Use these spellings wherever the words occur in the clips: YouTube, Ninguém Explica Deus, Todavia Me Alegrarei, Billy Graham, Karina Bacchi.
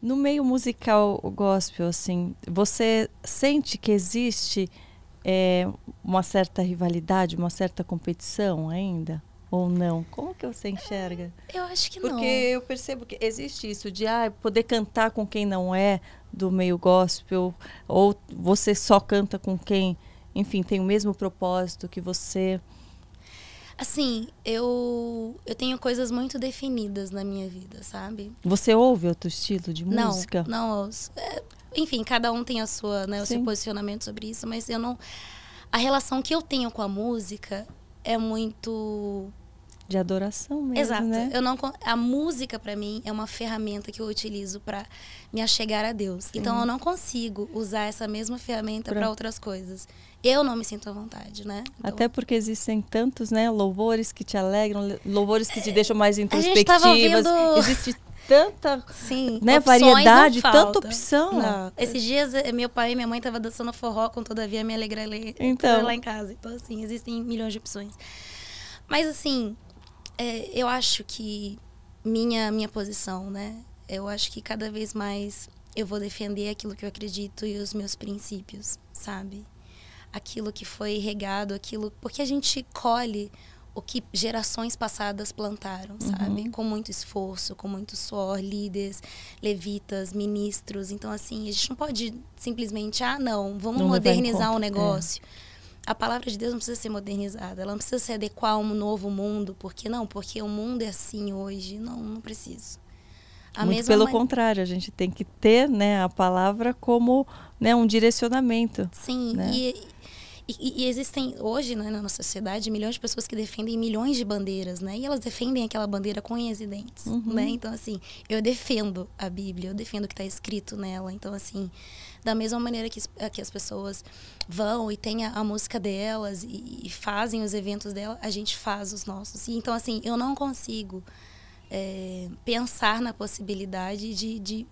No meio musical gospel, assim, você sente que existe uma certa rivalidade, uma certa competição ainda? Ou não? Como que você enxerga? Eu acho que não. Porque eu percebo que existe isso de poder cantar com quem não é do meio gospel, ou você só canta com quem, enfim, tem o mesmo propósito que você. Assim, eu tenho coisas muito definidas na minha vida, sabe? Você ouve outro estilo de música? Não ouço. Enfim, cada um tem a sua, né, o seu posicionamento sobre isso, mas eu não... A relação que eu tenho com a música é muito... de adoração mesmo, exato, né? Eu não, a música, para mim, é uma ferramenta que eu utilizo para me achegar a Deus. Sim. Então, eu não consigo usar essa mesma ferramenta para outras coisas. Eu não me sinto à vontade, né? Então, até porque existem tantos, né, louvores que te alegram, louvores que te deixam mais introspectivas. A gente tava ouvindo... Existe tanta, sim, né, variedade, tanta opção. Não. Esses dias, meu pai e minha mãe estavam dançando forró com Todavia Me Alegrarei lá em casa. Então, assim, existem milhões de opções. Mas, assim, eu acho que minha posição, né? Eu acho que cada vez mais eu vou defender aquilo que eu acredito e os meus princípios, sabe? Aquilo que foi regado, aquilo... Porque a gente colhe o que gerações passadas plantaram, sabe? Uhum. Com muito esforço, com muito suor, líderes, levitas, ministros. Então, assim, a gente não pode simplesmente, vamos modernizar um negócio. A palavra de Deus não precisa ser modernizada, ela não precisa se adequar a um novo mundo. Por que não? Porque o mundo é assim hoje. Não, não preciso. Muito pelo contrário, a gente tem que ter, né, a palavra como, né, um direcionamento. Sim, né? E existem hoje, né, na nossa sociedade, milhões de pessoas que defendem milhões de bandeiras, né? E elas defendem aquela bandeira com unhas e dentes, né? Então, assim, eu defendo a Bíblia, eu defendo o que está escrito nela. Então, assim, da mesma maneira que as pessoas vão e têm a música delas e fazem os eventos dela, a gente faz os nossos. E, então, assim, eu não consigo pensar na possibilidade de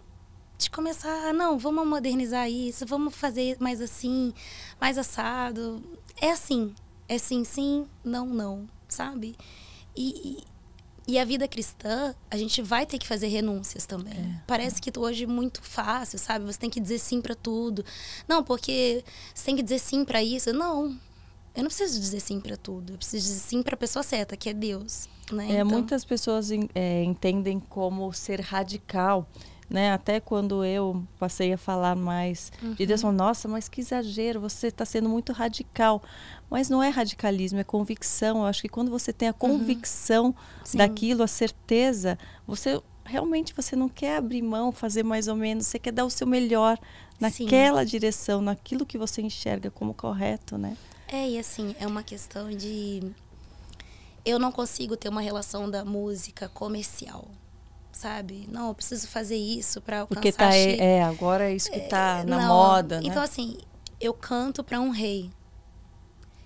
começar, vamos modernizar isso, vamos fazer mais assim, mais assado. É assim, é sim, sim, não, não, sabe? E a vida cristã, a gente vai ter que fazer renúncias também. Parece que hoje é muito fácil, sabe? Você tem que dizer sim para tudo. Não, porque você tem que dizer sim para isso. Não, eu não preciso dizer sim para tudo. Eu preciso dizer sim para a pessoa certa, que é Deus, né? Então... muitas pessoas entendem como ser radical, né? Até quando eu passei a falar mais de Deus, nossa, mas que exagero, você está sendo muito radical. Mas não é radicalismo, é convicção. Eu acho que quando você tem a convicção daquilo, a certeza, você realmente não quer abrir mão, fazer mais ou menos, você quer dar o seu melhor naquela direção, naquilo que você enxerga como correto, né? E assim, é uma questão de... Eu não consigo ter uma relação da música comercial, sabe? Não, eu preciso fazer isso para alcançar... Porque tá, agora é isso que tá na moda, né? Então, assim, eu canto para um rei.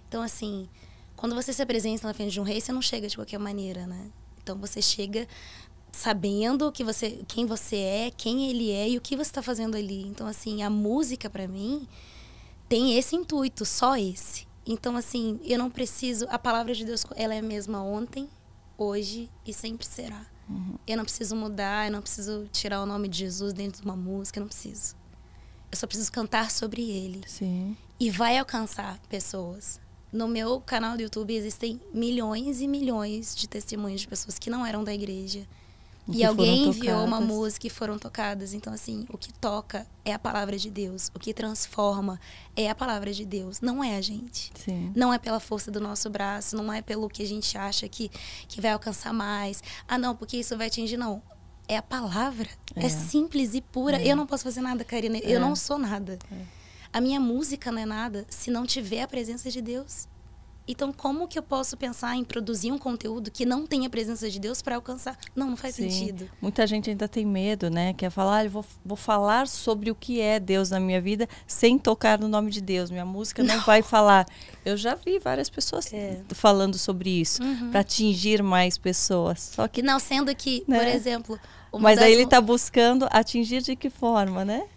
Então, assim, quando você se apresenta na frente de um rei, você não chega de qualquer maneira, né? Então, você chega sabendo que quem você é, quem ele é e o que você tá fazendo ali. Então, assim, a música, para mim, tem esse intuito, só esse. Então, assim, eu não preciso... A palavra de Deus, ela é a mesma ontem, hoje e sempre será. Eu não preciso mudar, eu não preciso tirar o nome de Jesus dentro de uma música, eu não preciso. Eu só preciso cantar sobre ele. Sim. E vai alcançar pessoas. No meu canal do YouTube existem milhões e milhões de testemunhos de pessoas que não eram da igreja. E alguém enviou uma música e foram tocadas. Então, assim, o que toca é a palavra de Deus. O que transforma é a palavra de Deus. Não é a gente. Sim. Não é pela força do nosso braço. Não é pelo que a gente acha que vai alcançar mais. Ah, não, porque isso vai atingir. Não. É a palavra. É simples e pura. Eu não posso fazer nada, Karina. Eu não sou nada. A minha música não é nada se não tiver a presença de Deus. Então, como que eu posso pensar em produzir um conteúdo que não tem a presença de Deus para alcançar? Não, não faz sentido. Muita gente ainda tem medo, né? Quer falar, eu vou falar sobre o que é Deus na minha vida sem tocar no nome de Deus. Minha música não vai falar. Eu já vi várias pessoas falando sobre isso, para atingir mais pessoas. Só que não, sendo que, né? Por exemplo... Mas aí ele está buscando atingir de que forma, né?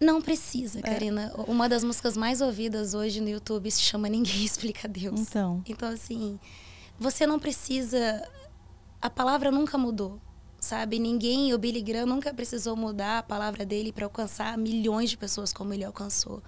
Não precisa, Karina. Uma das músicas mais ouvidas hoje no YouTube se chama Ninguém Explica Deus. Então, assim, você não precisa... A palavra nunca mudou, sabe? Ninguém, o Billy Graham nunca precisou mudar a palavra dele para alcançar milhões de pessoas como ele alcançou.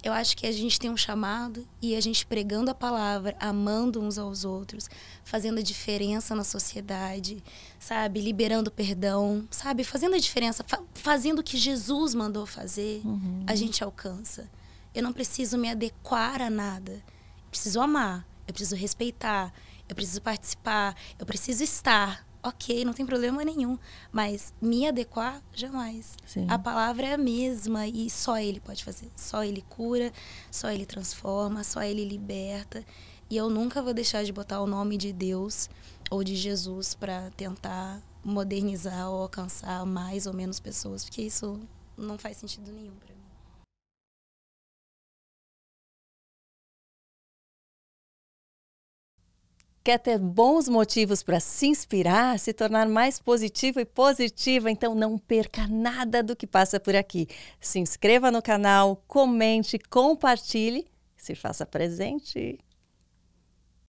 Eu acho que a gente tem um chamado e a gente pregando a palavra, amando uns aos outros, fazendo a diferença na sociedade, sabe? Liberando perdão, sabe? Fazendo a diferença, fazendo o que Jesus mandou fazer, a gente alcança. Eu não preciso me adequar a nada. Eu preciso amar, eu preciso respeitar, eu preciso participar, eu preciso estar. Ok, não tem problema nenhum, mas me adequar, jamais. Sim. A palavra é a mesma e só ele pode fazer. Só ele cura, só ele transforma, só ele liberta. E eu nunca vou deixar de botar o nome de Deus ou de Jesus para tentar modernizar ou alcançar mais ou menos pessoas, porque isso não faz sentido nenhum para mim. Quer ter bons motivos para se inspirar, se tornar mais positivo e positiva? Então não perca nada do que passa por aqui. Se inscreva no canal, comente, compartilhe, se faça presente.